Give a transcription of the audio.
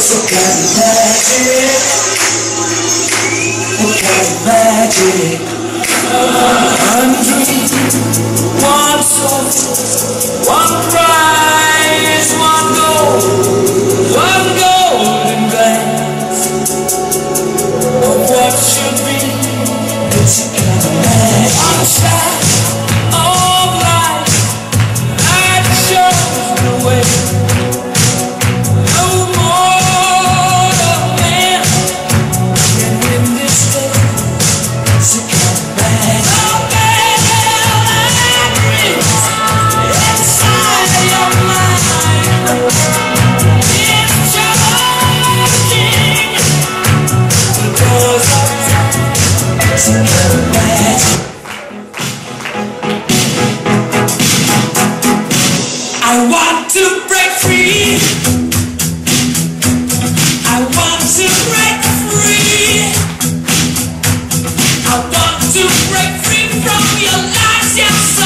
What kind of magic? I'm dreaming one soul, one prize, one golden glance of what should be. It's a kind of magic. I'm sad of life that shows the way. I want to break free from your lies, yes.